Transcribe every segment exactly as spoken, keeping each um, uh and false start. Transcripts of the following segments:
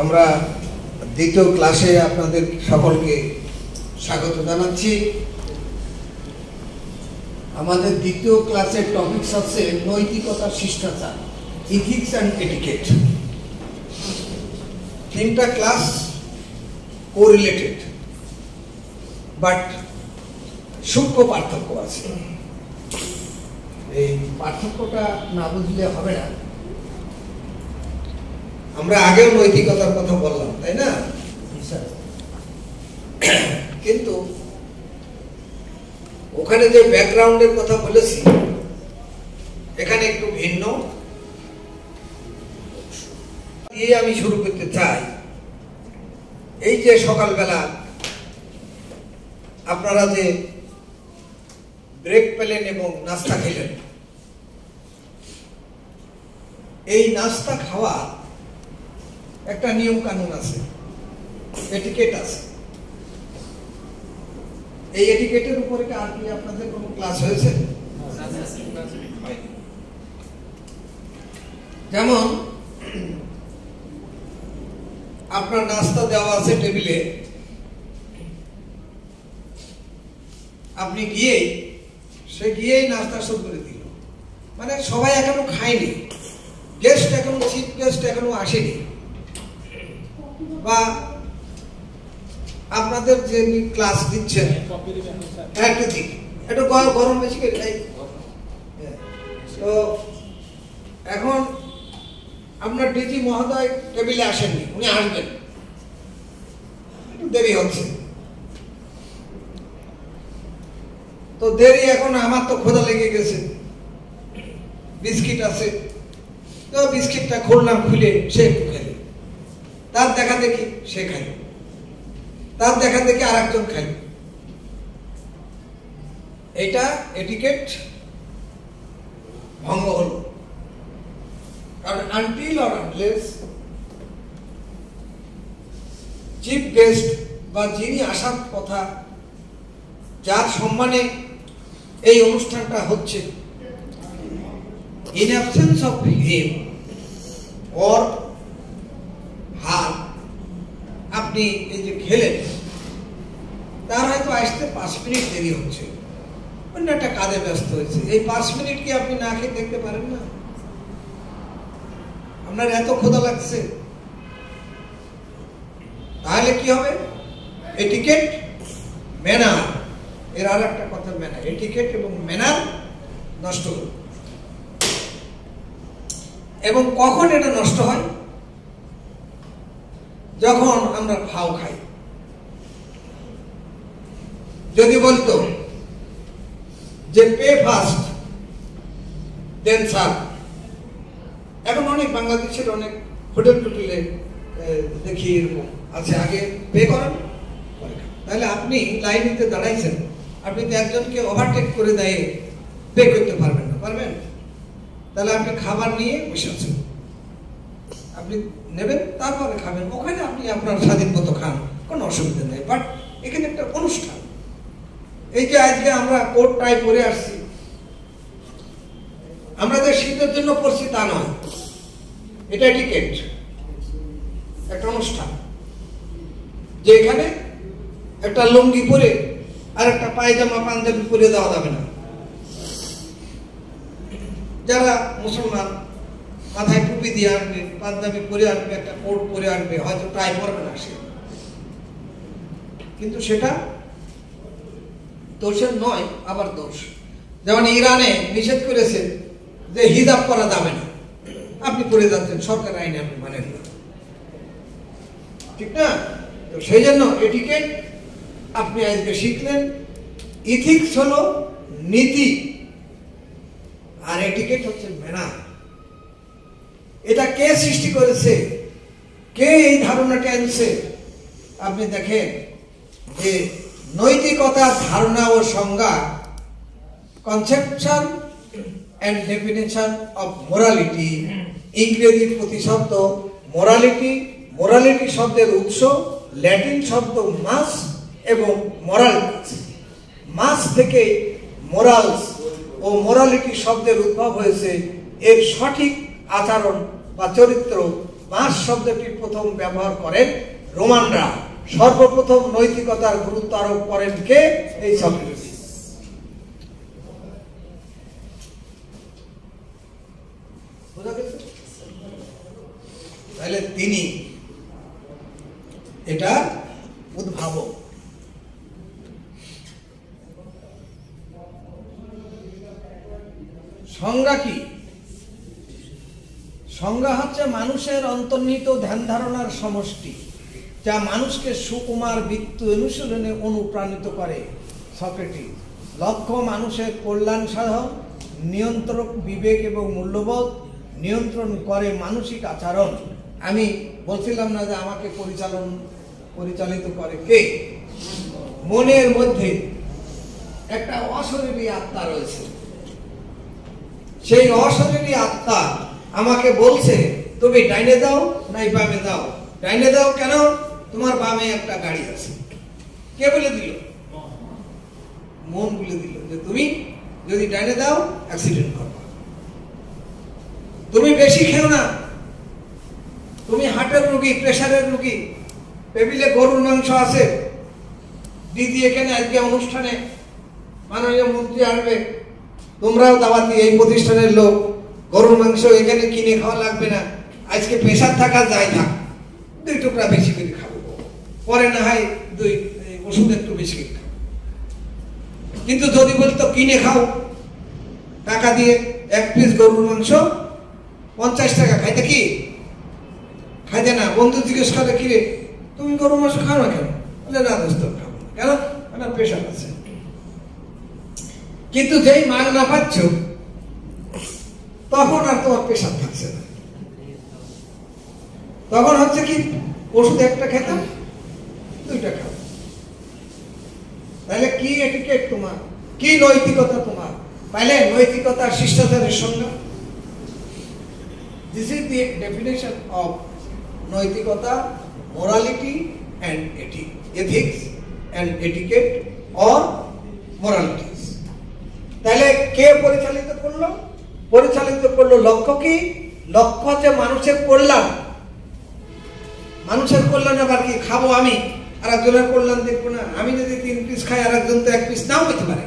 আমরা দ্বিতীয় ক্লাসে আপনাদের সকলকে স্বাগত জানাচ্ছি। আমাদের দ্বিতীয় ক্লাসের টপিকস আছে নৈতিকতা, শিষ্টাচার, ইথিক্স অ্যান্ড এটিকেট। তিনটা ক্লাস কোরিলেটেড বাট সূক্ষ্ম পার্থক্য আছে। এই পার্থক্যটা না বুঝলে হবে না। আমরা আগেও নৈতিকতার কথা বললাম, তাই না? কিন্তু ওখানে যে ব্যাকগ্রাউন্ডের কথা বলেছি এখানে একটু ভিন্ন দিয়ে আমি শুরু করতে চাই। এই যে সকালবেলা আপনারা যে ব্রেক পেলেন এবং নাস্তা খেলেন, এই নাস্তা খাওয়া একটা নিয়ম কানুন আছে, এটিকেট আছে। এই এটিকেটের উপরে আর কি আপনাদের কোনো ক্লাস হয়েছে? যেমন আপনার নাস্তা দেওয়া আছে টেবিলে, আপনি গিয়েই সে গিয়েই নাস্তা শুরু করে দিল, মানে সবাই এখনো খায়নি, গেস্ট এখনো চিফ গেস্ট এখনো আসেনি, বা আপনাদের যে ক্লাস দিচ্ছেন একটা দিক একটু গরম বেশি করে খাই। তো এখন আপনার ডিজি মহোদয় টেবিলে আসেননি, উনি আসবেন, একটু দেরি হচ্ছে। তো দেরি, এখন আমার তো খোদা লেগে গেছে, বিস্কিট আছে, তো বিস্কিটটা খুললাম, খুলে সে খেলে, তার দেখা দেখি সে খাই, তার দেখা দেখি আর একজন খাই। এটা এটিকেট ভঙ্গ হলো, কারণ until or unless chief guest বা যিনি আসার কথা, যার সম্মানে এই অনুষ্ঠানটা হচ্ছে, in absence of him or her, আপনি এই যে খেলেন, তার হয়তো আসতে পাঁচ মিনিট দেরি হচ্ছে, অন্য একটা কাজে ব্যস্ত হয়েছে, এই পাঁচ মিনিট কি আপনি না খেয়ে দেখতে পারেন না? আপনার এত ক্ষুধা লাগছে, তাহলে কি হবে? এটিকেট ম্যানার, এর আর একটা কথা ম্যানার, এটিকেট এবং ম্যানার নষ্ট হল। এবং কখন এটা নষ্ট হয়? যখন আমরা ফাও খাই। যদি বলতো যে পে ফার্স্ট দেন সার্ভ, এখন অনেক বাংলাদেশের অনেক হোটেল টোটেলে দেখি এরকম আছে, আগে পে করেন, তাহলে আপনি লাইন দিতে দাঁড়াইছেন, আপনি তো একজনকে ওভারটেক করে দেয় পে করতে পারবেন না, পারবেন? তাহলে আপনি খাবার নিয়ে বসে আছেন, আপনি নেবেন তারপরে খাবেন, ওখানে আপনি আপনার স্বাধীন মতো খান, কোনো অসুবিধা নেই। বাট এখানে একটা অনুষ্ঠান, এই যে আজকে আমরা কোট টাই করে আসছি, আমরা যে শীতের জন্য পড়ছি তা নয়, এটা এটিকেট, একটা অনুষ্ঠান, যে এখানে একটা লুঙ্গি পরে আর একটা পায়জামা পাঞ্জাবি পরে দেওয়া যাবে না। যারা মুসলমান মাথায় টুপি দিয়ে আসবে, পাঞ্জাবি পরে আসবে, একটা কোট পরে আসবে, হয়তো টাই পরবে না সে, কিন্তু সেটা দোষের নয়, আবার দোষ। যেমন ইরানে নিষেধ করেছে যে হিজাব করা যাবে না, আপনি পরে যাচ্ছেন, সরকার আইনে আপনি মানেন না, ঠিক না? তো সেই জন্য এটিকেট আপনি আজকে শিখলেন। ইথিক্স হলো নীতি আর এটিকেট হচ্ছে ম্যানার। এটা কে সৃষ্টি করেছে, কে এই ধারণাটা এনেছে? আপনি দেখেন যে নৈতিকতার ধারণা ও সংজ্ঞা, conception and definition of morality, ইংরেজি প্রতিশব্দ মোরালিটি, মোরালিটি শব্দের উৎস ল্যাটিন শব্দ মাস এবং মোরালস, মাস থেকে মোরালস ও মোরালিটি শব্দের উদ্ভব হয়েছে। এর সঠিক আচরণ বা চরিত্র मास शब्दटी प्रथम व्यवहार करें रोमानरा सर्वप्रथम नैतिकतार गुरुत्व आरोप करें के एई शब्दटी बुझा गेছে তাহলে তিনি এটা উদ্ভাবক সংজ্ঞা কি संज्ञा हच्छे मानुषेर अंतर्निहित ध्यान धारणार समष्टि जा मानुषके सुकुमार वित्त अनुशीलने अनुप्राणित करे सक्रेटिस लक्ष्य मानुषेर कल्याण साधन नियंत्रक विवेक एवं मूल्यबोध नियंत्रण करे मानसिक आचरण आमी बोलछिलाम ना जे आमाके परिचालन परिचालित करे के मनेर मध्ये एकटा अशरीरी आत्मा रयेछे सेई अशरीरी आत्मा तुम डाइने दाओ ना बामे दाओ डाइने दाओ केन तुम्हार बामे एक गाड़ी आछे दिल मन बोले दिल तुमी यदि डाइने दाओ एक्सिडेंट करबा तुमी बेशी खेओ ना तुमी हार्टेर रोगी प्रेसारेर रोगी टेबिले गरुर मांस आछे दिदी एखाने आजके अनुष्ठाने माननीय मंत्री आसबे तोमराओ दावती एई प्रतिष्ठानेर लोक গরুর মাংস এখানে কিনে খাওয়া লাগবে না আজকে প্রেসার থাকা যায় না দুই টুকরা বেশি করে খাবো পরে না হয় দুই ওষুধ একটু বেশি করে খাবো কিন্তু যদি বলতো কিনে খাও টাকা দিয়ে এক পিস গরুর মাংস পঞ্চাশ টাকা খাইতে কি খাইতে না বন্ধু জিজ্ঞেস করে কি রে তুমি গরুর মাংস খাও না কেন বলে না দোস্ত খাবো না কেন আমার প্রেসার আছে কিন্তু যেই মাল না পাচ্ছ তখন আর তোমার পেশাব থাকছে না তখন হচ্ছে কি ওষুধ একটা খেতাম দুইটা খাও তাহলে কি এটিকেট তোমার কি নৈতিকতা তোমার তাহলে নৈতিকতা শিষ্টাচারের সঙ্গে this is the definition of নৈতিকতা morality and ethic ethics and etiquette or moralities তাহলে কে পরিচালিত করলো परिचालित कर लक्ष्य की लक्ष्य मानुषेर कल्याण मानुषेर कल्याण आबार कि खाबो आमी आरेकजनेर कल्याण देखबो ना आमी यदि तीन पिस खाई आरेकजन तो एक पिस नाओ पेते पारे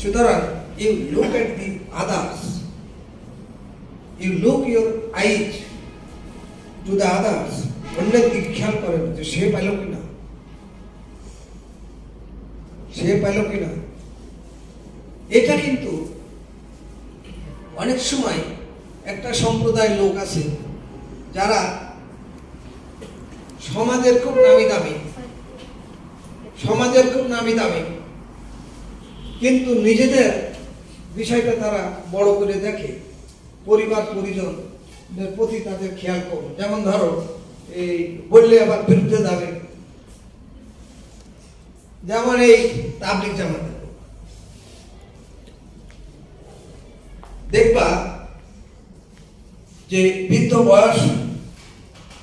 सुतरां you look at the others you look your eyes to the others अन्येर दिके ख्याल करेन जे से पेलो कि ना से पेलो कि ना एटा किन्तु अनेक समय एक सम्प्रदाय लोक आछे जारा समाजेर खूब नामी दामी समाजेर खूब नामी दामी किन्तु निजेदेर विषयटा तारा बड़ो करे देखे परिवार परिजनेर प्रति तादेर खेयाल करे जेमन धरो एई बोलले आबार बिरुद्धे जाबे जेमन एई ताबलीग जामात देखबा जे बृद्ध बयस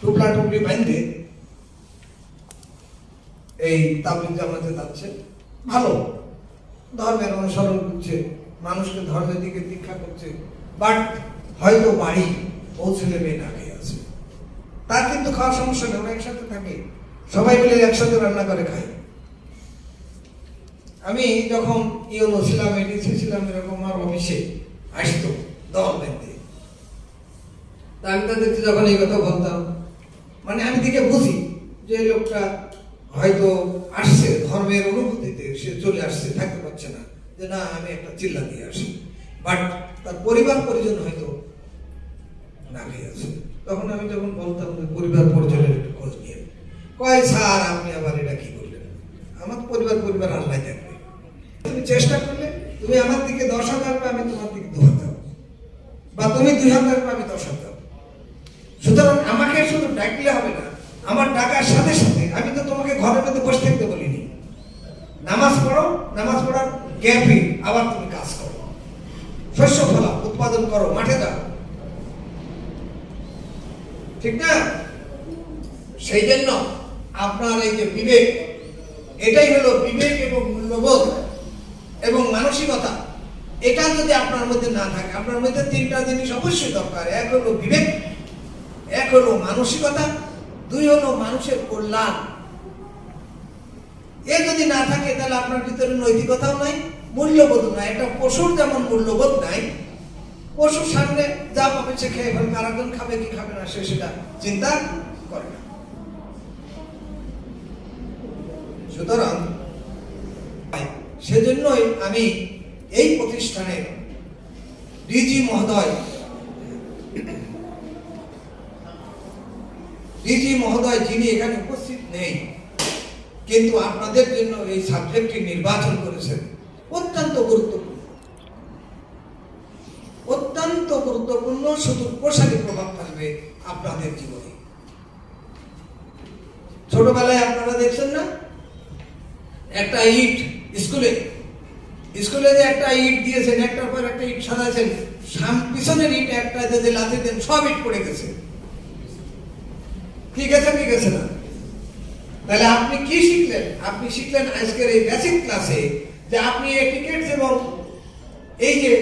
टुकड़ा टुकड़ी बांधे ताबलीग जमाते जाच्छे भालो धर्मेर अनुसरण करछे मानुषके धर्मेर दिके दीक्षा करछे बाट हयतो बाड़ी पौंछले बेर आगे आछे तार किन्तु खाওয়ার समस्या नेই एकसाथे थाके सबाई मिले एकसाथे रान्ना करे खाई आमी जखन इउनो ছিলাম এডিসি ছিলাম এরকম আর অফিসে आसतो दल बेंधे तादेर देखते जखन एई कथा बोलताम माने आमी दिके बुझी जे लोकटा हयतो आसछे धर्मेर अनुभूतिते से चले आसछे थाकते पारछे ना जे ना आमी एकटा चिल्ला दिये आसि बाट तार परिवार परिजन हयतो ना गिये आसে तखन आमी जखन बोलताम जे परिवार परिजनेर एकटु खोज निये कय सार आपनि आबार एटा कि बोललेन आमार परिवार परिवार आल्लाह जाने तुमि चेष्टा करले তুমি আমার দিকে দশ হাজার পাবে আমি তোমার দিকে দুই হাজার বা তুমি দুই হাজার পাবে আমি দশ হাজার সুতরাং আমাকে শুধু ডাকলে হবে না আমার টাকার সাথে সাথে আমি তো তোমাকে ঘরে মধ্যে বসে থাকতে বলিনি নামাজ পড়ো নামাজ পড়ার গ্যাপে আবার তুমি কাজ করো শস্য ফলাও উৎপাদন করো মাঠে দাও ঠিক না সেই জন্য আপনার এই যে বিবেক এটাই হলো বিবেক এবং মূল্যবোধ एवं मानसिकता एटा जो आपनार मध्य ना थाके आपनार मध्य तीनटा जिनिस अवश्य दरकार एक हलो विवेक एक हलो मानसिकता दुई हलो मानुषेर कल्याण ये यदि ना थाके ताहले आपनार भितरे नैतिकताओ नाई मूल्यबोध नाई एकटा पशुर जेमन मूल्यबोध नाई पशुर सामने जा पाबे से खेये फेले कारागार खाबे कि खाबे ना से सेटा चिंता करे ना सुतरां सेजन्यই আমি এই প্রতিষ্ঠানের ডিজি মহোদয় ডিজি মহোদয় যিনি এখানে উপস্থিত নেই কিন্তু আপনাদের জন্য এই সাবজেক্টটি নির্বাচন করেছেন অত্যন্ত গুরুত্বপূর্ণ অত্যন্ত গুরুত্বপূর্ণ সুদূরপ্রসারী প্রভাব ফেলবে আপনাদের জীবনে ছোটবেলায় আপনারা দেখছেন না একটা ইট স্কুলে স্কুলে যে একটা ইট দিয়েছেন একটার পর একটা ইট সাজাছেন সামনে পিছনের ইট একটা যে লাথি দেন সব ইট পড়ে গেছে ঠিক আছে ঠিক আছে না তাহলে আপনি কি শিখলেন আপনি শিখলেন আজকের এই বেসিক ক্লাসে যে আপনি এটিকেটস এবং এই যে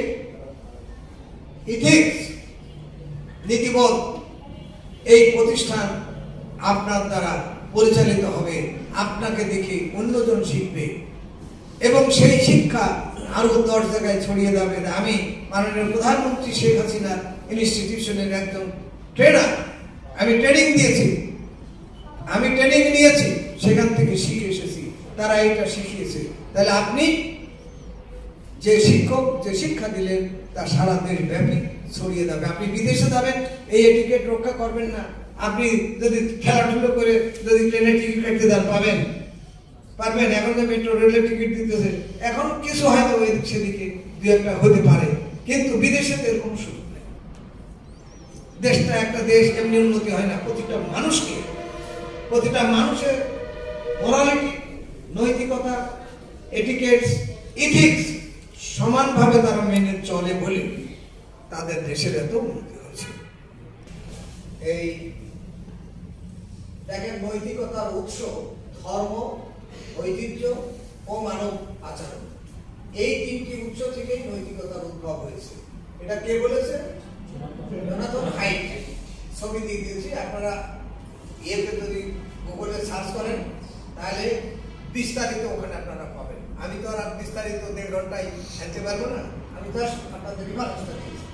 ইথিক্স নীতিবোধ এই প্রতিষ্ঠান আপনার দ্বারা পরিচালিত হবে আপনাকে দেখে অন্যজন শিখবে এবং সেই শিক্ষা আরো দশ জায়গায় ছড়িয়ে দেবে আমি মাননীয় প্রধানমন্ত্রী শেখ হাসিনা ইনস্টিটিউশনের একজন ট্রেনার আমি ট্রেনিং দিয়েছি আমি ট্রেনিং নিয়েছি সেখান থেকে শিখে এসেছি তারা এটা শিখিয়েছে তাহলে আপনি যে শিক্ষক যে শিক্ষা দিলেন তা সারা দেশ ব্যাপী ছড়িয়ে দেবে আপনি বিদেশে যাবেন এই এটিকেট রক্ষা করবেন না আপনি যদি খেলাধুলো করে যদি ট্রেনের টিকিট কাটতে যান পাবেন পারবেন এখন যে মেট্রো রেলের টিকিট দিতেছে এখন কিছু হয়তো সেদিকে দু একটা হতে পারে কিন্তু বিদেশে তো এরকম সুযোগ নেই দেশটা একটা দেশ এমনি উন্নতি হয় না প্রতিটা মানুষকে প্রতিটা মানুষের মোরালিটি নৈতিকতা এটিকেটস ইথিক্স সমানভাবে তারা মেনে চলে বলে তাদের দেশের এত উন্নতি হয়েছে এই দেখেন নৈতিকতার উৎস ধর্ম ঐতিহ্য ও মানব আচরণ এই তিনটি উৎস থেকে নৈতিকতার উদ্ভব হয়েছে এটা কে বলেছে জোনাথন হাইট ছবি দিয়ে দিয়েছি আপনারা এতে যদি গুগলে সার্চ করেন তাহলে বিস্তারিত ওখানে আপনারা পাবেন আমি তো আর বিস্তারিত দেড় ঘন্টায় আনতে পারবো না আমি জাস্ট আপনাদের বিভাগটা দিয়েছি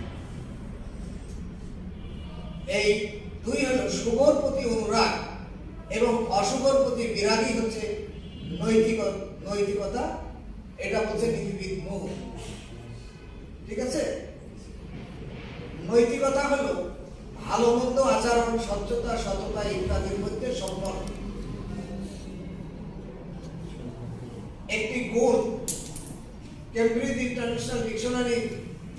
এই দুই হলো শুভর প্রতি অনুরাগ এবং অশুভর প্রতি বিরাগী হচ্ছে নৈতিকতা নৈতিকতা এটা বলছে নীতিবিদ মোহ ঠিক আছে নৈতিকতা হলো ভালো মন্দ আচরণ সত্যতা সততা ইত্যাদির মধ্যে সম্পর্ক একটি গুণ কেমব্রিজ ইন্টারন্যাশনাল ডিকশনারি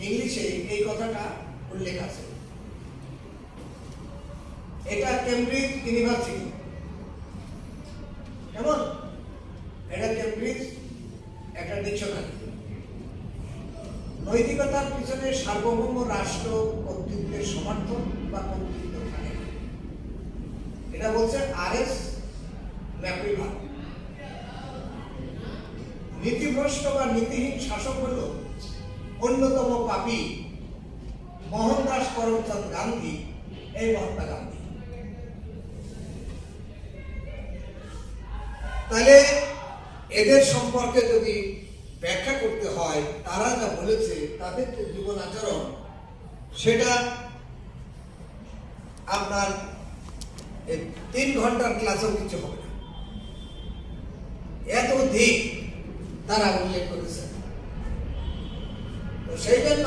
ইংলিশে এই কথাটা উল্লেখ আছে এটা কেমব্রিজ ইউনিভার্সিটি কেমন এটা কেমব্রিজ একটা ডিকশনারি নৈতিকতার পিছনে সার্বভৌম রাষ্ট্র কর্তৃত্বের সমর্থন বা কর্তৃত্ব থাকে এটা বলছে আর এস ম্যাকরিভার নীতিভ্রষ্ট বা নীতিহীন শাসক হল অন্যতম পাপী মোহনদাস করমচাঁদ গান্ধী এই মহাত্মা গান্ধী তাহলে এদের সম্পর্কে যদি ব্যাখ্যা করতে হয় তারা যা বলেছে তাদের যে জীবন আচরণ সেটা আপনার তিন ঘন্টার ক্লাসেও কিছু হবে না এত দিক তারা উল্লেখ করেছে তো সেই জন্য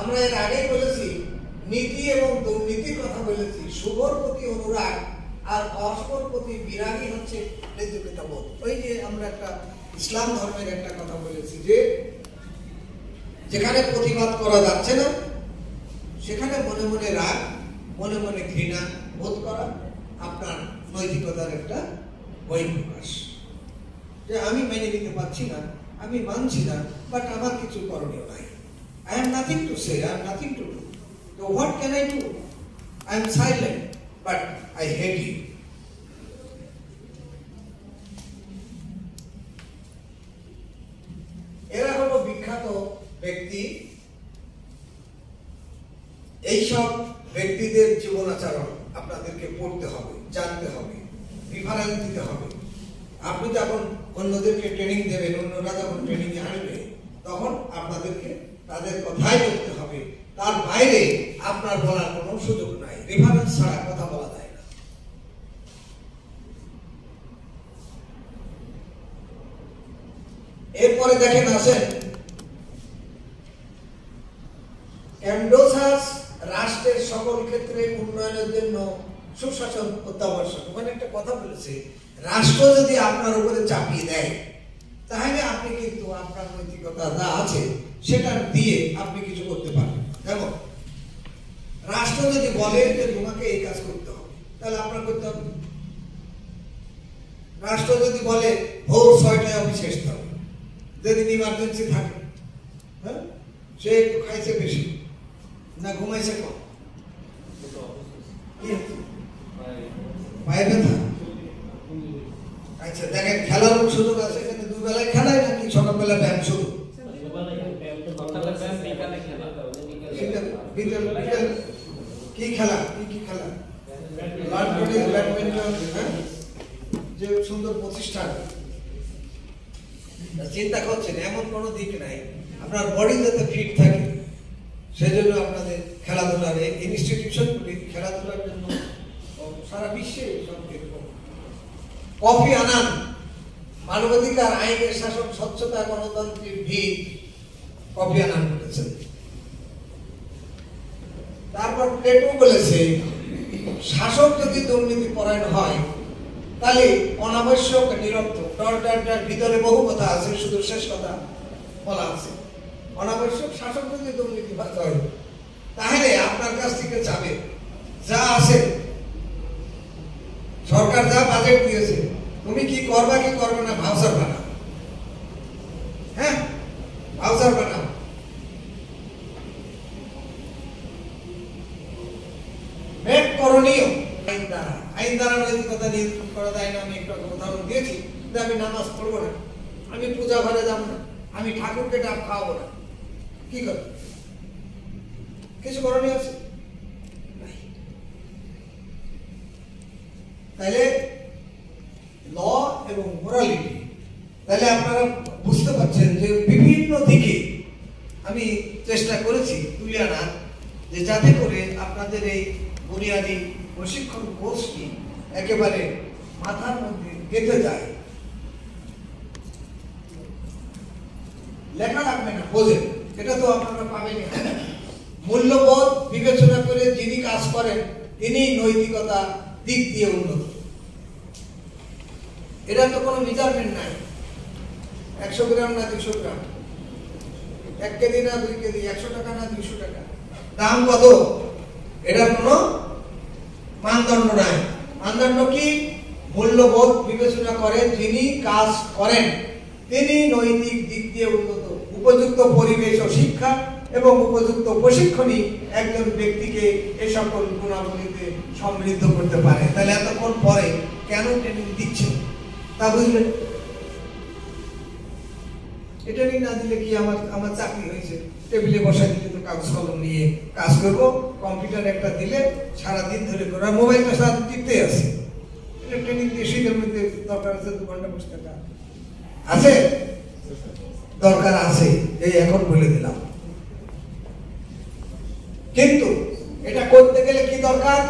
আমরা এর আগেই বলেছি নীতি এবং দুর্নীতির কথা বলেছি শুভর প্রতি অনুরাগ আর অশুভর প্রতি বিরাগী হচ্ছে নীতিবোধ ওই যে আমরা একটা ইসলাম ধর্মের একটা কথা বলেছি যে যেখানে প্রতিবাদ করা যাচ্ছে না সেখানে মনে মনে রাগ মনে মনে ঘৃণা বোধ করা আপনার নৈতিকতার একটা বহিঃপ্রকাশ যে আমি মেনে নিতে পারছি না আমি মানছি না বাট আমার কিছু করণীয় নাই I have nothing to say I have nothing to do তো what can I do I am silent but I hate you এরা হলো বিখ্যাত ব্যক্তি এইসব ব্যক্তিদের জীবন आचरण আপনাদেরকে পড়তে হবে জানতে হবে রিফারেন্স দিতে হবে আপনি যখন অন্যদেরকে ট্রেনিং দেবেন অন্যরা যখন ট্রেনিং এ আসবে তখন আপনাদেরকে তাদের কথাই বলতে হবে তার বাইরে আপনার বলার কোনো সুযোগ নাই রিফারেন্স ছাড়া কথা বলা যায় না এরপরে দেখেন আসেন এন্ডোসাস রাষ্ট্রের সকল ক্ষেত্রে উন্নয়নের জন্য সুশাসন অত্যাবশ্যক মানে একটা কথা বলেছে রাষ্ট্র যদি আপনার উপরে চাপিয়ে দেয় তাহলে আপনি কিন্তু আপনার নৈতিকতা যা আছে সেটা দিয়ে আপনি কিছু করতে পারবেন দেখো রাষ্ট্র যদি বলে যে তোমাকে এই কাজ করতে হবে তাহলে আপনার করতে হবে রাষ্ট্র যদি বলে ভোর ছয়টায় অফিসে আসতে হবে যেদিন ইমার্জেন্সি থাকে হ্যাঁ সে একটু খাইছে বেশি না ঘুমাইছে কম পায়ে ব্যথা আচ্ছা দেখেন খেলার সুযোগ আছে এখানে দুবেলায় খেলায় নাকি সকালবেলা ব্যায়াম শুরু কি খেলা কি কি খেলা ব্যাডমিন্টন যে সুন্দর প্রতিষ্ঠান চিন্তা করছেন এমন কোনো দিক নাই আপনার বডি যাতে ফিট থাকে সেজন্য আপনাদের খেলাধুলার ইনস্টিটিউশনগুলি খেলাধুলার জন্য সারা বিশ্বে কফি আনান মানবাধিকার আইনের শাসন স্বচ্ছতা গণতান্ত্রিক ভিত কফি আনান করেছেন তারপর প্লেটো বলেছে শাসক যদি দুর্নীতি পরায়ণ হয় তাহলে অনাবশ্যক নিরর্থক ভিতরে বহু কথা আছে শুধু শেষ কথা বলা আছে অনাবশ্যক শাসক যদি দুর্নীতি হয় তাহলে আপনার কাছ থেকে চাবে যা আছে সরকার যা বাজেট দিয়েছে তুমি কি করবা কি করবে না ভাউচার বানাও হ্যাঁ ভাউচার বানাও মেট করণীয় আইন দ্বারা আইন দ্বারা নৈতিকতা নিয়ন্ত্রণ করা যায় না আমি একটা উদাহরণ দিয়েছি যে আমি নামাজ পড়বো না আমি পূজা ঘরে যাবো না আমি ঠাকুরকে ডাব খাওয়াবো না কি করবো কিছু করণীয় আছে তাহলে ল এবং মোরালিটি তাহলে আপনারা বুঝতে পারছেন যে বিভিন্ন দিকে আমি চেষ্টা করেছি তুলে আনার যে যাতে করে আপনাদের এই বুনিয়াদী প্রশিক্ষণ কোর্সটি একেবারে মাথার মধ্যে গেঁথে যায় লেখা রাখবে না বোঝেন এটা তো আপনারা পাবেনি মূল্যবোধ বিবেচনা করে যিনি কাজ করেন তিনি নৈতিকতা দিক দিয়ে উন্নত এটা তো কোনো মেজারমেন্ট নাই একশো গ্রাম না দুশো গ্রাম এক কেজি না দুই কেজি একশো টাকা না দুইশো টাকা দাম কত এটার কোনো মানদণ্ড নাই মানদণ্ড কি মূল্যবোধ বিবেচনা করেন যিনি কাজ করেন তিনি নৈতিক দিক দিয়ে উন্নত উপযুক্ত পরিবেশ ও শিক্ষা এবং উপযুক্ত প্রশিক্ষণই একজন ব্যক্তিকে এই সকল গুণাবলীতে সমৃদ্ধ করতে পারে তাহলে এতক্ষণ পরে কেন ট্রেনিং দিচ্ছে তা বুঝলেন এই ট্রেনিং না দিলে কি আমার আমার চাকরি হয়েছে টেবিলে বসা দিলে তো কাগজ কলম নিয়ে কাজ করবো কম্পিউটার একটা দিলে সারাদিন ধরে করবো মোবাইলটা সারা টিপতে আছে এটা ট্রেনিং দিয়ে সেটার মধ্যে দরকার আছে দু ঘন্টা বসে থাকা আছে দরকার আছে এই এখন বলে দিলাম কিন্তু এটা করতে গেলে কি দরকার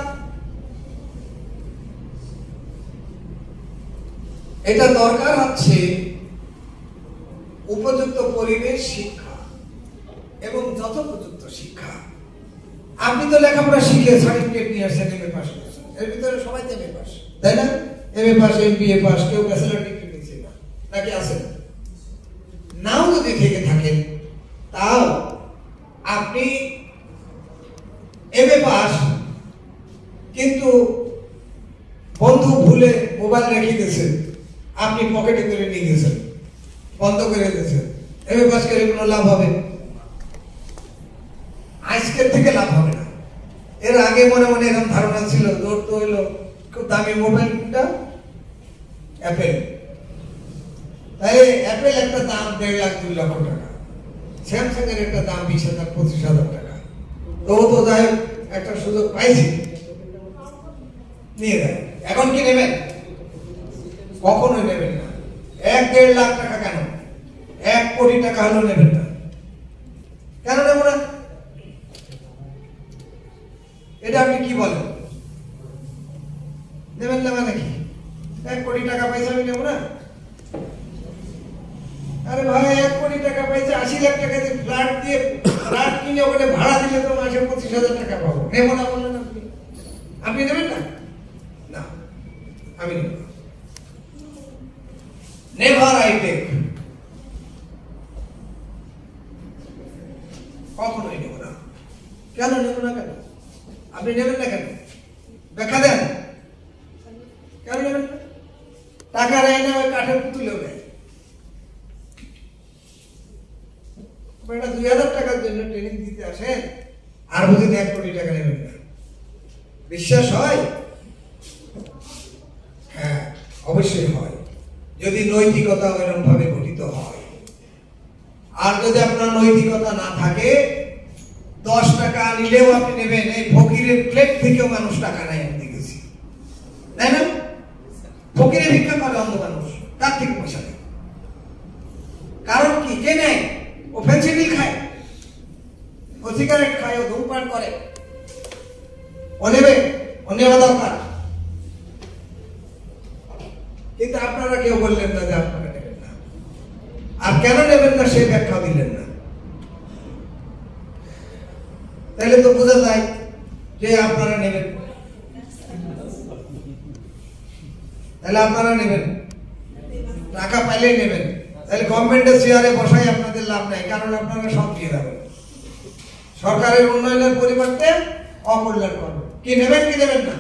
এটা দরকার হচ্ছে উপযুক্ত পরিবেশ শিক্ষা এবং যথোপযুক্ত শিক্ষা আপনি তো লেখাপড়া শিখে সার্টিফিকেট নিয়ে আসছেন এমএ পাস করেছেন এর ভিতরে সবাই এমএ পাস তাই না এমএ পাস এমবিএ পাস কেউ ব্যাচেলর ডিগ্রি নিচ্ছে না নাকি আছে নাও যদি থেকে থাকেন তাও আপনি এমএ পাস কিন্তু বন্ধু ভুলে মোবাইল রেখে গেছেন আপনি পকেটে করে নিয়ে গেছেন বন্ধ করে দিয়েছেন এমএ পাস করে কোনো লাভ হবে আজকের থেকে লাভ হবে না এর আগে মনে মনে এরকম ধারণা ছিল জোর তো হইল খুব দামি মোবাইলটা অ্যাপেল তাহলে অ্যাপেল একটা দাম দেড় লাখ দুই লক্ষ টাকা স্যামসাং এর একটা দাম বিশ হাজার পঁচিশ হাজার টাকা তো যাই একটা সুযোগ পাইছি নিয়ে গেল। এখন কি নেবেন? কখনোই নেবেন না। এক দেড় লাখ টাকা কেন, এক কোটি টাকা হলেও নেবেন না। কেন নেব না? এটা আপনি কি বলেন? নেবেন না মানে কি এক কোটি টাকা পয়সা আমি নেব না? আরে ভাই, এক কোটি টাকা পয়সা আশি লাখ টাকা দিয়ে ফ্ল্যাট দিয়ে ফ্ল্যাট কিনে ওখানে ভাড়া দিলে তো মাসে পঁচিশ হাজার টাকা পাবো, নেব না বললেন আপনি? আপনি নেবেন না? না, আমি নেব না। নেভার আই টেক, কখনোই নেব না। কেন নেব না? কেন আপনি নেবেন না? কেন দেখা দেন? কেন নেবেন না? টাকা নেয় না, কাঠের পুতুলেও নেয়। বেটা দুই হাজার টাকার জন্য ট্রেনিং দিতে আসেন, আর বুঝিতে এক কোটি টাকা নেবেন না। বিশ্বাস হয়? হ্যাঁ, অবশ্যই হয়, যদি নৈতিকতা এরকম ভাবে গঠিত হয়। আর যদি আপনার নৈতিকতা না থাকে, দশ টাকা নিলেও আপনি নেবেন। এই ফকিরের প্লেট থেকেও মানুষ টাকা নেয়, আমি দেখেছি, তাই না? ফকিরের ভিক্ষা করে অন্ধ মানুষ, তার থেকে পয়সা নেই। কারণ কি? কে নেয়? ও ফেন্সিডিল খায়, ও সিগারেট খায়, ও ধূমপান করে, ও নেবে, ও নেওয়া দরকার। কিন্তু আপনারা কেউ বললেন না যে আপনারা নেবেন না। আর কেন নেবেন না সে ব্যাখ্যা দিলেন না। তাহলে তো বোঝা যায় যে আপনারা নেবেন। তাহলে আপনারা নেবেন, টাকা পাইলেই নেবেন। তাহলে গভর্নমেন্টের চেয়ারে বসাই আপনাদের লাভ নাই, কারণ আপনারা সব দিয়ে যাবেন। সরকারের উন্নয়নের পরিবর্তে অকল্যাণ করবেন। কি নেবেন কি নেবেন না?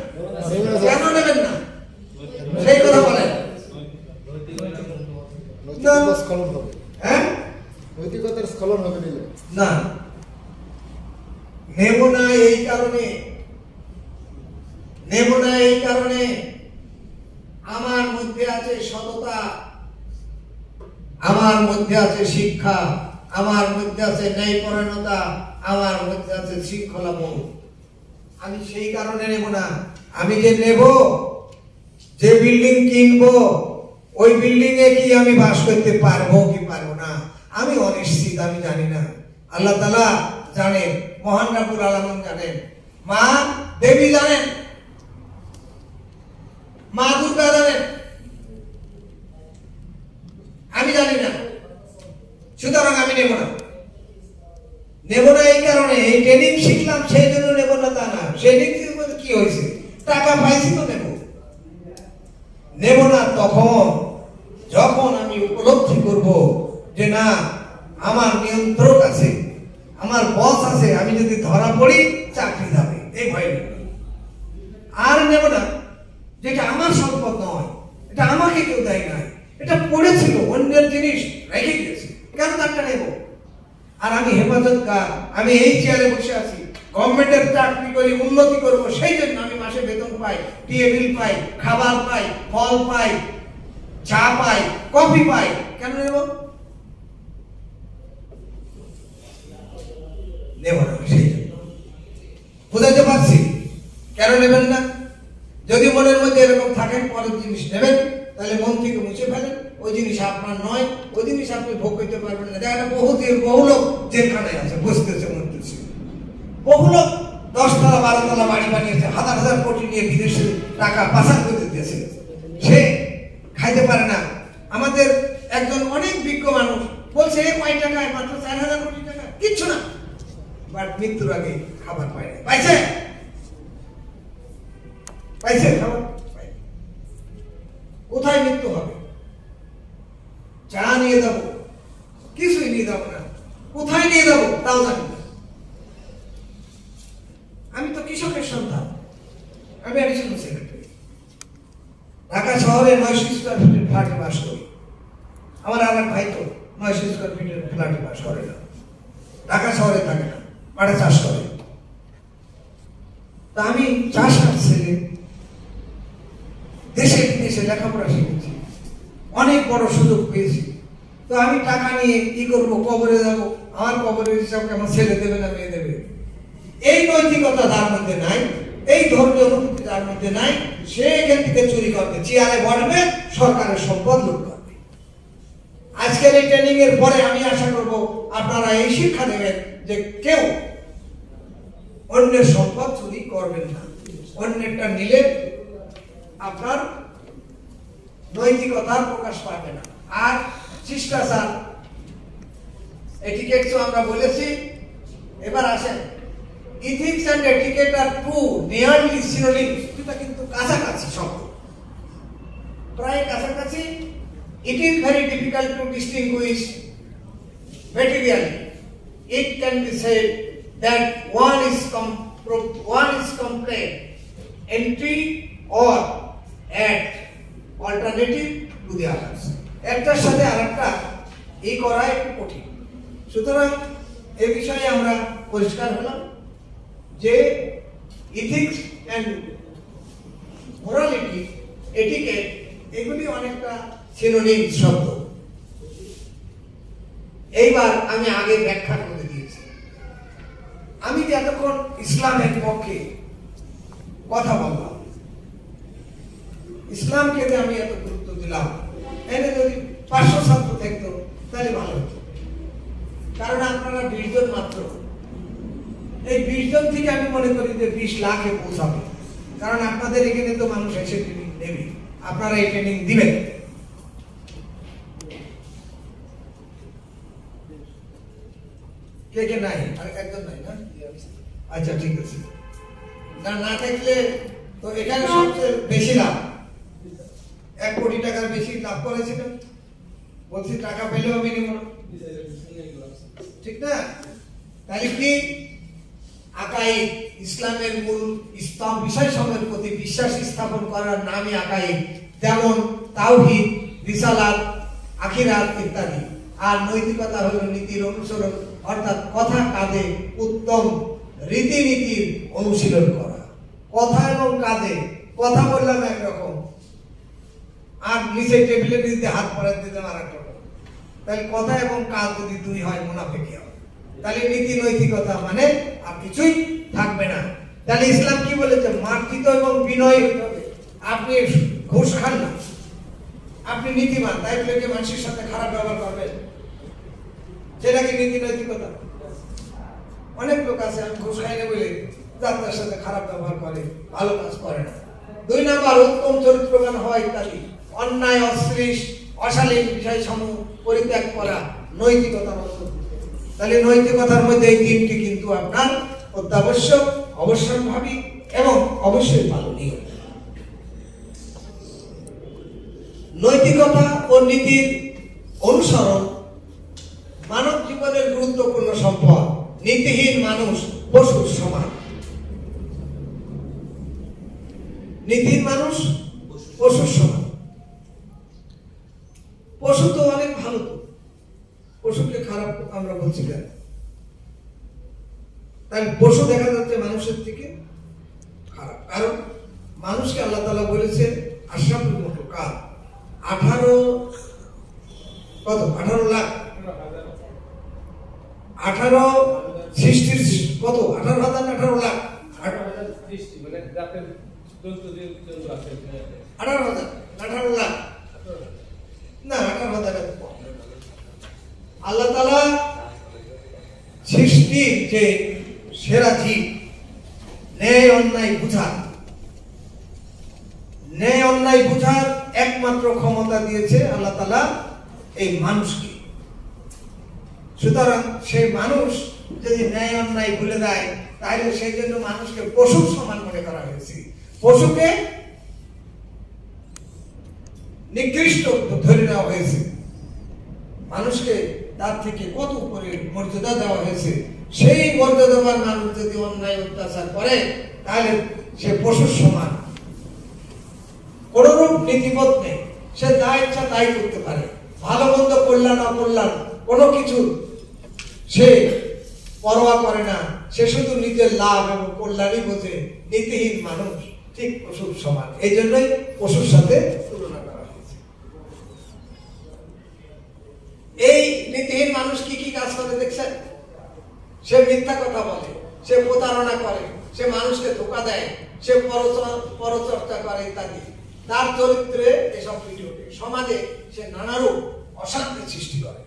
কেন নেবেন না সেই কথা বলেন। নৈতিকতার স্খলন হবে না। নেব না এই কারণে, নেব না এই কারণে আমার মধ্যে আছে সততা, আমার মধ্যে আছে শিক্ষা, আমার মধ্যে আছে ন্যায়পরায়ণতা, আমার মধ্যে আছে শৃঙ্খলাবোধ। আমি সেই কারণে নেব না। আমি যে নেব, যে বিল্ডিং কিনবো, ওই বিল্ডিং এ কি আমি বাস করতে পারবো কি পারবো না, আমি অনিশ্চিত, আমি জানি না। আল্লাহ তাআলা জানেন, মহান রাব্বুল আলামিন জানেন, মা দেবী জানেন, মা দুর্গা জানেন, আমি জানি না। সুতরাং আমি নেব না। নেব না এই কারণে, এই ট্রেনিং শিখলাম সেই জন্য নেব না তা না। ট্রেনিং কি হয়েছে? টাকা পাইছি তো নেব। নেব না তখন যখন আমি উপলব্ধি করব যে না, আমার নিয়ন্ত্রক আছে, আমার বস আছে, আমি যদি ধরা পড়ি চাকরি যাবে, এই ভয় নেব। আর নেব না যেটা আমার সম্পদ নয়, এটা আমাকে কেউ দেয় নাই, এটা পড়েছিল, অন্যের জিনিস রেখে গেছে, কেন তারটা নেব? আর আমি হেফাজতকার, আমি এই চেয়ারে বসে আছি, গভর্নমেন্টের চাকরি করি, উন্নতি করবো, সেই জন্য আমি মাসে বেতন পাই, টিএবিল পাই, খাবার পাই, ফল পাই, চা পাই, কফি পাই, কেন নেব? নেব না সেই জন্য। বুঝাতে পারছি কেন নেবেন না? যদি মনের মধ্যে এরকম থাকেন, পরের জিনিস নেবেন, তাহলে মন থেকে মুছে ফেলেন। ওই জিনিস আপনার নয়, ওই জিনিস আপনি ভোগ করতে পারবেন না। দেখা যায় বহুদিন বহু লোক জেলখানায় আছে, বসতেছে, মরতেছে। বহু লোক দশতলা বারোতলা বাড়ি বানিয়েছে, হাজার হাজার কোটি নিয়ে বিদেশে টাকা পাচার করে দিয়েছে, সে খাইতে পারে না। আমাদের একজন অনেক বিজ্ঞ মানুষ বলছে, এ কয় টাকায়? মাত্র চার হাজার কোটি টাকা, কিচ্ছু না। বাট মৃত্যুর আগে খাবার পায় না। পাইছে? পাইছে খাবার? কোথায় মৃত্যু হবে? চা নিয়ে যাবো, কিছুই নিয়ে যাবো না, কোথায় নিয়ে যাবো তাও জানি না। আমি তো কৃষকের সন্তান, আমি অ্যাডিশনাল সেক্রেটারি, ঢাকা শহরে নয়শো স্কোয়ার ফিটের ফ্ল্যাটে বাস করি। আমার আর এক ভাই তো নয়শো স্কোয়ার ফিটের ফ্ল্যাটে বাস করে না, ঢাকা শহরে থাকে না, মাঠে চাষ করে। তা আমি চাষ আসছে দেশে বিদেশে লেখাপড়া শিখেছি, অনেক বড় সুযোগ পেয়েছি। তো আমি টাকা নিয়ে কি করবো? কবরে যাবো, আমার কবরের হিসাব কেমন? ছেলে দেবে না মেয়ে দেবে? এই নৈতিকতা তার মধ্যে নাই, এই ধর্মীয় অনুভূতি তার মধ্যে নাই সে এখান থেকে চুরি করবে চেয়ারে বসবে সরকারের সম্পদ লুট করবে। আজকের এই ট্রেনিং এর পরে আমি আশা করব আপনারা এই শিক্ষা নেবেন যে কেউ অন্যের সম্পদ চুরি করবেন না। অন্যেরটা নিলে আপনার নৈতিকতার প্রকাশ পাবে না। আর শিষ্টাচার এটিকেট তো আমরা বলেছি, এবার আসেন ethics and etiquette are two nearly synonyms, দুটো কিন্তু কাছাকাছি শব্দ, প্রায় কাছাকাছি। It is very difficult to distinguish materially. It can be said that one is one is compared entry or act alternative to the others. একটার সাথে আরেকটা এই করা একটু কঠিন, সুতরাং এই বিষয়ে আমরা পরিষ্কার হলাম যে ইথিক্স এন্ড মোরালিটি এটিকেট এগুলি অনেকটা সিনোনিম শব্দ। এইবার আমি আগে ব্যাখ্যা করে দিয়েছি। আমি যতক্ষণ ইসলামের পক্ষে কথা বললাম, ইসলামকে আমি এত গুরুত্ব দিলাম, এনে যদি পাঁচশো ছাত্র থাকতো তাহলে ভালো হতো, কারণ আপনারা বিশ জন মাত্র। এই বিশ জন থেকে আমি মনে করি যে বিশ লাখে পৌঁছাবে, কারণ আপনাদের এখানে তো মানুষ এসে ট্রেনিং দেবে, আপনারা এই ট্রেনিং দিবেন। কে কে নাই? আর একজন নাই না? আচ্ছা ঠিক আছে, না না থাকলে তো এখানে সবচেয়ে বেশি লাভ এক কোটি টাকার বেশি লাভ করেছিল, বলছি টাকা পেলেও মিনিমাম ঠিক না। তাহলে কি আকাই ইসলামের মূল ইসলাম বিষয় সমের প্রতি বিশ্বাস স্থাপন করার নামই আকাই, যেমন তাওহীদ, রিসালাত, আখিরাত ইত্যাদি। আর নৈতিকতা হল নীতির অনুসরণ, অর্থাৎ কথা কাজে উত্তম রীতিনীতির অনুশীলন করা। কথা এবং কাজে, কথা বললাম একরকম, আর নিচে টেবিলে দিতে হাত পড়ার দিতে আর একটা রকম। তাহলে কথা এবং কাজ যদি দুই হয় মুনাফিকি হয়, তাহলে নীতি নৈতিকতা মানে আর কিছুই থাকবে না। তাহলে ইসলাম কি বলেছে? মার্জিত এবং বিনয় হতে হবে। আপনি ঘুষ খান না, আপনি নীতিমান, তাই বলে যে মানুষের সাথে খারাপ ব্যবহার করবেন সেটা কি নীতি নৈতিকতা? অনেক লোক আছে আমি ঘুষ খাই না বলে যার সাথে খারাপ ব্যবহার করে, ভালো কাজ করে না। দুই নাম্বার, উত্তম চরিত্রবান হওয়া ইত্যাদি। অন্যায়, অশ্লীল, অশালীন বিষয় সমূহ পরিত্যাগ করা নৈতিকতা। তাহলে নৈতিকতার মধ্যে এই তিনটি কিন্তু আপনার অত্যাবশ্যক, অবশ্যম্ভাবী এবং অবশ্যই পালনীয়। নৈতিকতা ও নীতির অনুসরণ মানব জীবনের গুরুত্বপূর্ণ সম্পদ। নীতিহীন মানুষ পশুর সমান। নীতিহীন মানুষ পশুর সমান। পশু তো অনেক ভালো, পশুকে খারাপ আমরা বলছি কেন? তাই পশু দেখা যাচ্ছে মানুষের থেকে খারাপ, কারণ মানুষকে আল্লাহ তাআলা বলেছে আশরাফুল মাখলুকাত, আঠারো কত আঠারো লাখ আঠারো সৃষ্টির কত আঠারো হাজার আঠারো লাখ আঠারো হাজার আঠারো লাখ না আঠারো হাজার আল্লাহ তাআলা সৃষ্টির যে সেরা জীব, ন্যায় অন্যায় বুঝার ন্যায় অন্যায় বুঝার একমাত্র ক্ষমতা দিয়েছে আল্লাহ তাআলা এই মানুষকে। সুতরাং সেই মানুষ যদি ন্যায় অন্যায় ভুলে দেয়, তাহলে সেই জন্য মানুষকে পশুর সমান মনে করা হয়েছে। পশুকে নিকৃষ্ট ধরে নেওয়া হয়েছে, মানুষকে তার থেকে কত উপরে মর্যাদা দেওয়া হয়েছে। সেই মর্যাদাবান মানুষ যদি অন্যায় অত্যাচার করে, তাহলে সে পশুর সমান। কোনরূপ নীতিবোধ নেই, সে যা ইচ্ছা তাই করতে পারে, ভালো মন্দ কল্যাণ অকল্যাণ কোনো কিছু সে পরোয়া করে না, সে শুধু নিজের লাভ এবং কল্যাণই বোঝে। নীতিহীন মানুষ ঠিক পশুর সমান, এই জন্যই পশুর সাথে তুলনা করা হয়েছে। এই নীতিহীন মানুষ কি কি কাজ করে দেখছেন? সে মিথ্যা কথা বলে, সে প্রতারণা করে, সে মানুষকে ধোকা দেয়, से परचर्चा करे इत्यादि तार चरित्रे एसब फिटे उठे समाजे से नाना रूप अशांति सृष्टि करे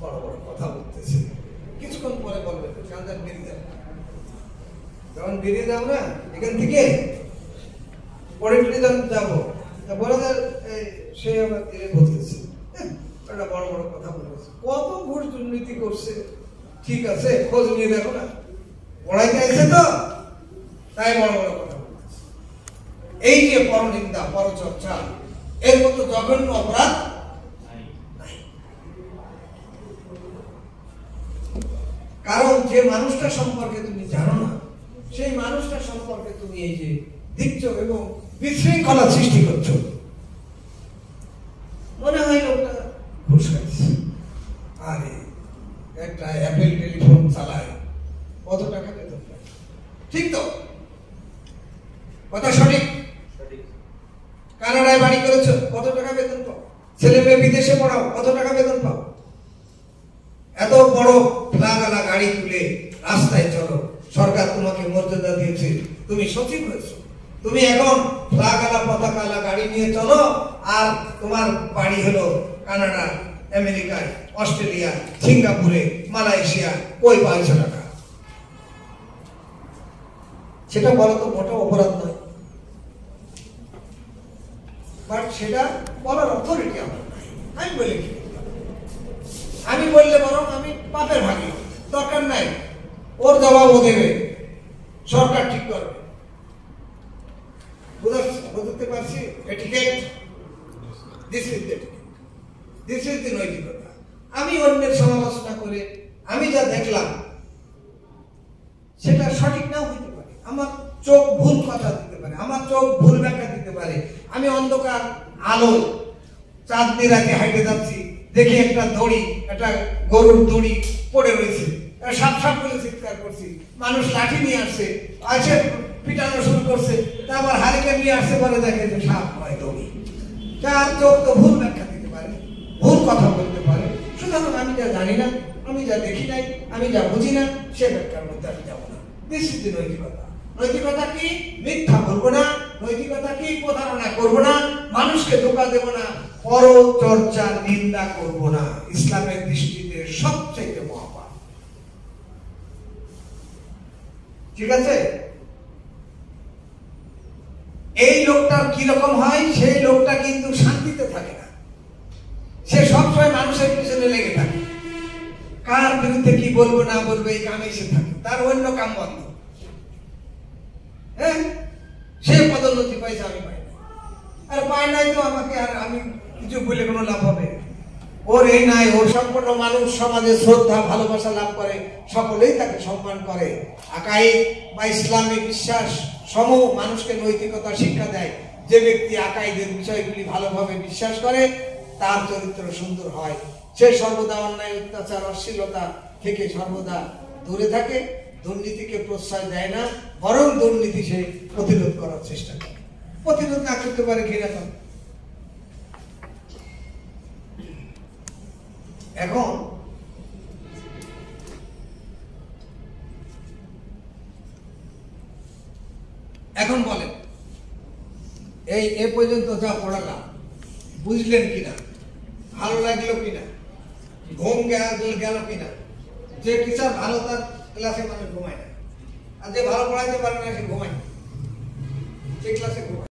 बड़ बड़ कथा बोलते किछुक्षण परे बोलबे जानदार बेरिये जाबे যখন বেরিয়ে যাবো না এখান থেকে পরে ফিরে যাবো বড়দের সে আমার তীরে বলতেছে একটা বড় বড় কথা বলেছে কত ঘুষ দুর্নীতি করছে ঠিক আছে খোঁজ নিয়ে দেখো না পড়াইতে আইছে তো তাই বড় বড় কথা বলতেছে এই যে পরনিন্দা পরচর্চা এর মতো জঘন্য অপরাধ কারণ যে মানুষটা সম্পর্কে তুমি জানো না সেই মানুষটা সম্পর্কে তুমি এই যে দিচ্ছ এবং বিশৃঙ্খলা সৃষ্টি করছো মনে হয় লোকটা ঘুষ খাচ্ছে আরে একটা অ্যাপেল টেলিফোন চালায় কত টাকা বেতন পায় ঠিক তো কথা সঠিক সঠিক কানাডায় বাড়ি করেছো কত টাকা বেতন পাও ছেলে মেয়ে বিদেশে পড়াও কত টাকা বেতন পাও এত বড় ফ্ল্যাগওয়ালা গাড়ি তুলে রাস্তায় চলো सरकार तुम्हें मर्यादा दिए तुम सचिव हो फ्लैगला पताकाला गाड़ी नहीं चलो और तुम्हारी हलो कानाडा अमेरिका अस्ट्रेलिया सिंगापुरे मालयेशिया कोई पाँच टाका सेटा बोला तो मोटा अपराध नय बाट सेटा बोलार अथॉरिटी आमार नाई आमी बोलले बरं आमी पापेर भागी दरकार नाई और जवाब देवे सरकार ठीक कर चोख भूल कथा चोख भूल व्याख्या दीते अंधकार आलो चाँदनी राते हाइटे जाच्छी देखी एक दड़ी एक गरुर दड़ी पड़े रही চিৎকার করছি মানুষ লাঠি নিয়ে আসছে আসে পিটানো শুরু করছে তারপর হারিকেন নিয়ে আসছে বলে দেখে যে সাপ হয় দড়ি চার চোখ তো ভুল ব্যাখ্যা দিতে পারে ভুল কথা বলতে পারে সুতরাং আমি যা জানি না আমি যা দেখি নাই আমি যা বুঝি না সে ব্যাখ্যার মধ্যে আমি যাব না নিশ্চিত নৈতিকতা নৈতিকতা কি মিথ্যা বলবো না নৈতিকতা কি প্রতারণা করবো না মানুষকে ধোঁকা দেব না পরচর্চা নিন্দা করবো না ইসলামের দৃষ্টিতে সবচেয়ে মহা ঠিক আছে এই লোকটা কি রকম হয় সেই লোকটা কিন্তু শান্তিতে থাকে না সে সব সময় মানুষের পিছনে লেগে থাকে কার বিরুদ্ধে কি বলবো না বলবো এই কামে সে থাকে তার অন্য কাম বন্ধ হ্যাঁ সে পদোন্নতি পাইছে আমি পাই না আর পাই নাই তো আমাকে আর আমি কিছু বলে কোনো লাভ হবে ওর এই নাই ওর সম্পূর্ণ মানুষ সমাজে শ্রদ্ধা ভালোবাসা লাভ করে সকলেই তাকে সম্মান করে আকায়েদ বা ইসলামে বিশ্বাস সম মানুষকে নৈতিকতা শিক্ষা দেয় যে ব্যক্তি আকায়েদের বিষয়গুলি ভালোভাবে বিশ্বাস করে তার চরিত্র সুন্দর হয় সে সর্বদা অন্যায় অত্যাচার অশ্লীলতা থেকে সর্বদা দূরে থাকে দুর্নীতিকে প্রশ্রয় দেয় না বরং দুর্নীতি সে প্রতিরোধ করার চেষ্টা করে প্রতিরোধ না করতে পারে ঘৃণা করে এখন এখন বলেন এই এ পর্যন্ত যা পড়ালাম বুঝলেন কিনা ভালো লাগলো কিনা ঘুম গেল কিনা যে টিচার ভালো তার ক্লাসে মানুষ ঘুমায় না আর যে ভালো পড়াইতে পারে না সে ঘুমায় না সে ক্লাসে ঘুমায়